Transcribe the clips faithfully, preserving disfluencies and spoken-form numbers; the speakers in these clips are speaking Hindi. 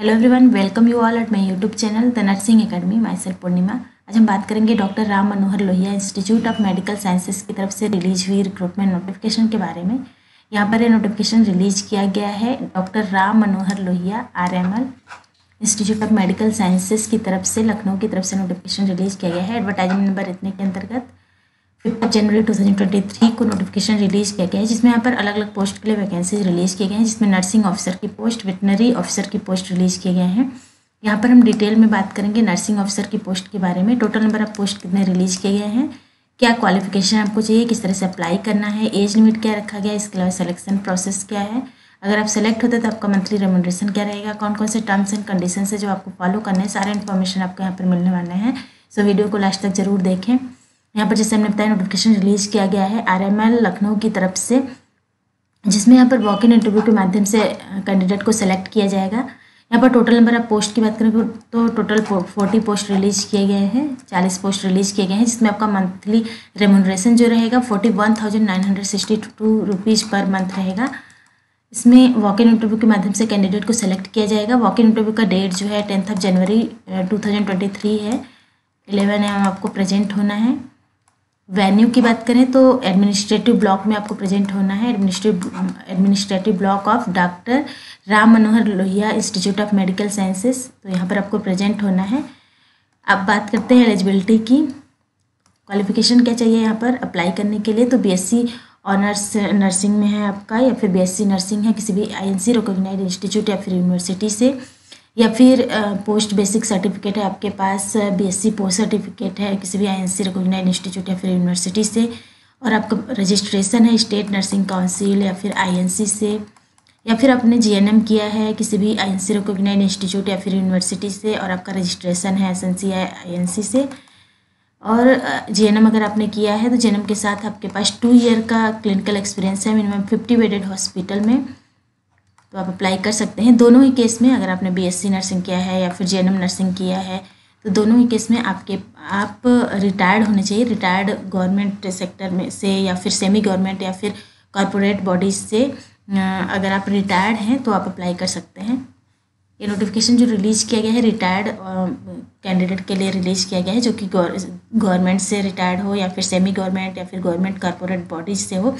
Hello everyone, welcome you all at my YouTube channel the nursing academy. Myself Purnima. आज हम बात करेंगे doctor Ram Manohar Lohia institute of medical sciences की तरफ से रिलीज हुई रिक्रूटमेंट नोटिफिकेशन के बारे में। यहाँ पर ये नोटिफिकेशन रिलीज किया गया है doctor Ram Manohar Lohia R M L institute of medical sciences की तरफ से, लखनऊ की तरफ से नोटिफिकेशन रिलीज किया गया है। एडवर्टाइजमेंट नंबर इतने के अंतर्गत fifth January two thousand twenty three को नोटिफिकेशन रिलीज किया गया है, जिसमें यहाँ पर अलग अलग पोस्ट के लिए वैकेंसीज रिलीज़ किए गए हैं, जिसमें नर्सिंग ऑफिसर की पोस्ट, वेटनरी ऑफिसर की पोस्ट रिलीज़ किए गए हैं। यहाँ पर हम डिटेल में बात करेंगे नर्सिंग ऑफिसर की पोस्ट के बारे में। टोटल नंबर ऑफ पोस्ट कितने रिलीज़ किए गए हैं, क्या क्वालिफिकेशन आपको चाहिए, किस तरह से अप्लाई करना है, एज लिमिट क्या रखा गया है, इसके अलावा सिलेक्शन प्रोसेस क्या है, अगर आप सेलेक्ट होते तो आपका मंथली रेम्यूनरेशन क्या रहेगा, कौन कौन से टर्म्स एंड कंडीशन है जो आपको फॉलो करना है, सारे इन्फॉर्मेशन आपको यहाँ पर मिलने वाले हैं। सो वीडियो को लास्ट तक जरूर देखें। यहाँ पर जैसे हमने बताया नोटिफिकेशन रिलीज किया गया है आरएमएल लखनऊ की तरफ से, जिसमें यहाँ पर वॉक इन इंटरव्यू के माध्यम से कैंडिडेट को सेलेक्ट किया जाएगा। यहाँ पर टोटल नंबर आप पोस्ट की बात करें तो टोटल फोर्टी पोस्ट रिलीज किए गए हैं, चालीस पोस्ट रिलीज किए गए हैं, जिसमें आपका मंथली रेम्यूनरेशन जो रहेगा forty one thousand nine hundred sixty two rupees per month रहेगा। इसमें वॉक इन इंटरव्यू के माध्यम से कैंडिडेट को सेलेक्ट किया जाएगा। वॉक इन इंटरव्यू का डेट जो है tenth of January two thousand twenty three है, इलेवन एम आपको प्रेजेंट होना है। वेन्यू की बात करें तो एडमिनिस्ट्रेटिव ब्लॉक में आपको प्रेजेंट होना है, administrative administrative block of doctor Ram Manohar Lohia institute of medical sciences, तो यहाँ पर आपको प्रेजेंट होना है। अब बात करते हैं एलिजिबिलिटी की, क्वालिफिकेशन क्या चाहिए यहाँ पर अप्लाई करने के लिए, तो बीएससी ऑनर्स नर्सिंग में है आपका, या फिर बीएससी नर्सिंग है किसी भी आईएनसी रिकॉग्नाइज्ड इंस्टीट्यूट या फिर यूनिवर्सिटी से, या फिर पोस्ट बेसिक सर्टिफिकेट है आपके पास, बीएससी पोस्ट सर्टिफिकेट है किसी भी आईएनसी रिकॉग्नाइज्ड इंस्टीट्यूट या फिर यूनिवर्सिटी से, और आपका रजिस्ट्रेशन है स्टेट नर्सिंग काउंसिल या फिर आईएनसी से, या फिर आपने जीएनएम किया है किसी भी आईएनसी रिकॉग्नाइज्ड इंस्टीट्यूट या फिर यूनिवर्सिटी से और आपका रजिस्ट्रेशन है एसएनसी या आईएनसी से, और जीएनएम अगर आपने किया है तो जीएनएम के साथ आपके पास टू ईयर का क्लिनिकल एक्सपीरियंस है मिनिमम फिफ्टी बेडेड हॉस्पिटल में, तो आप अप्लाई कर सकते हैं। दोनों ही केस में अगर आपने बीएससी नर्सिंग किया है या फिर जेएनएम नर्सिंग किया है तो दोनों ही केस में आपके आप रिटायर्ड होने चाहिए, रिटायर्ड गवर्नमेंट सेक्टर में से या फिर सेमी गवर्नमेंट या फिर कॉरपोरेट बॉडीज से अगर आप रिटायर्ड हैं तो आप अप्लाई कर सकते हैं। ये नोटिफिकेशन जो रिलीज़ किया गया है रिटायर्ड कैंडिडेट के लिए रिलीज़ किया गया है, जो कि गवर्नमेंट से रिटायर्ड हो या फिर सेमी गवर्नमेंट या फिर गवर्नमेंट कॉरपोरेट बॉडीज से हो,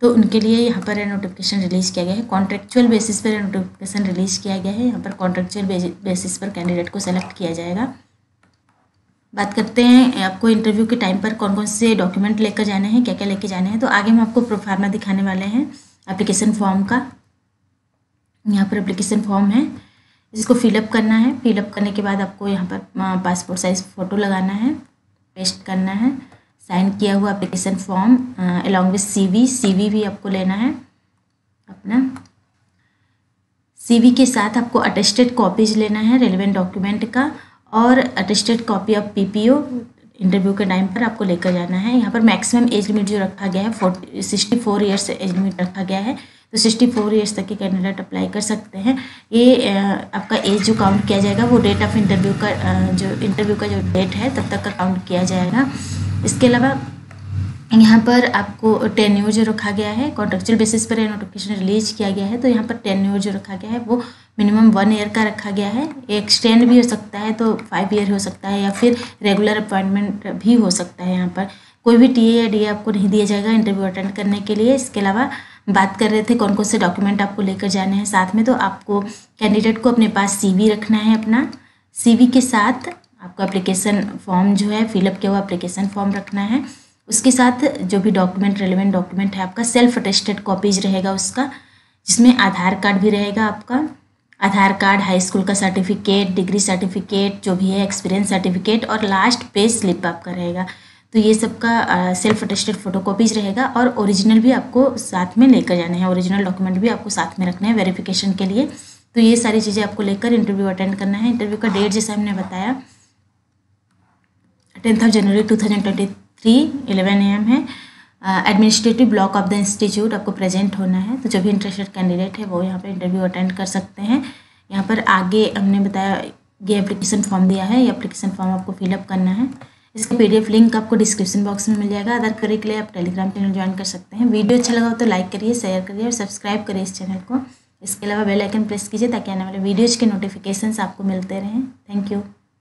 तो उनके लिए यहाँ पर नोटिफिकेशन रिलीज़ किया गया है। कॉन्ट्रेक्चुअल बेसिस पर नोटिफिकेशन रिलीज़ किया गया है, यहाँ पर कॉन्ट्रेक्चुअल बेसिस पर कैंडिडेट को सेलेक्ट किया जाएगा। बात करते हैं आपको इंटरव्यू के टाइम पर कौन कौन से डॉक्यूमेंट लेकर जाने हैं, क्या क्या लेके जाने हैं, तो आगे हम आपको प्रोफार्मा दिखाने वाले हैं एप्लीकेशन फॉर्म का। यहाँ पर एप्लीकेशन फॉर्म है, इसको फिलअप करना है। फिलअप करने के बाद आपको यहाँ पर पासपोर्ट साइज़ फ़ोटो लगाना है, पेस्ट करना है, साइन किया हुआ application form along with CV, CV भी आपको लेना है अपना। सीवी के साथ आपको अटेस्टेड कॉपीज लेना है रेलिवेंट डॉक्यूमेंट का, और attested copy of PPO interview के टाइम पर आपको लेकर जाना है। यहाँ पर मैक्सिमम एज लिमिट जो रखा गया है forty sixty four years age limit रखा गया है, तो सिक्सटी फोर ईयर्स तक के कैंडिडेट अप्लाई कर सकते हैं। ये आपका एज जो काउंट किया जाएगा वो डेट ऑफ इंटरव्यू का जो इंटरव्यू का जो डेट है तब तक का काउंट किया जाएगा। इसके अलावा यहाँ पर आपको टेन्योर जो रखा गया है, कॉन्ट्रेक्चुअल बेसिस पर नोटिफिकेशन रिलीज किया गया है, तो यहाँ पर टेन्योर जो रखा गया है वो मिनिमम वन ईयर का रखा गया है। एक्सटेंड भी हो सकता है, तो फाइव ईयर हो सकता है, या फिर रेगुलर अपॉइंटमेंट भी हो सकता है। यहाँ पर कोई भी टीए या डीए आपको नहीं दिया जाएगा इंटरव्यू अटेंड करने के लिए। इसके अलावा बात कर रहे थे कौन कौन से डॉक्यूमेंट आपको लेकर जाने हैं साथ में, तो आपको कैंडिडेट को अपने पास सीवी रखना है अपना, सीवी के साथ आपको एप्लीकेशन फॉर्म जो है फिलअप किया हुआ एप्लीकेशन फॉर्म रखना है, उसके साथ जो भी डॉक्यूमेंट रेलिवेंट डॉक्यूमेंट है आपका सेल्फ अटेस्टेड कॉपीज रहेगा उसका, जिसमें आधार कार्ड भी रहेगा आपका, आधार कार्ड, हाई स्कूल का सर्टिफिकेट, डिग्री सर्टिफिकेट जो भी है, एक्सपीरियंस सर्टिफिकेट, और लास्ट पे स्लिप आपका रहेगा। तो ये सब का सेल्फ अटेस्टेड फ़ोटो कॉपीज रहेगा, और ओरिजिनल भी आपको साथ में लेकर जाना है, ओरिजिनल डॉक्यूमेंट भी आपको साथ में रखना है वेरीफिकेशन के लिए। तो ये सारी चीज़ें आपको लेकर इंटरव्यू अटेंड करना है। इंटरव्यू का डेट जैसे हमने बताया tenth of January two thousand twenty three eleven A M है। Administrative block of the institute आपको प्रेजेंट होना है, तो जो भी इंटरेस्टेड कैंडिडेट है वो यहाँ पर इंटरव्यू अटेंड कर सकते हैं। यहाँ पर आगे हमने बताया ये एप्लीकेशन फॉर्म दिया है, ये एप्लीकेशन फॉर्म आपको फिलअप करना है। इसका पीडीएफ लिंक आपको डिस्क्रिप्शन बॉक्स में मिल जाएगा। अदर क्वेरी के लिए आप टेलीग्राम चैनल ज्वाइन कर सकते हैं। वीडियो अच्छा लगा हो तो लाइक करिए, शेयर करिए और सब्सक्राइब करिए इस चैनल को। इसके अलावा बेल आइकन प्रेस कीजिए ताकि आने वाले वीडियोज़ के नोटिफिकेशंस आपको मिलते रहें। Thank you.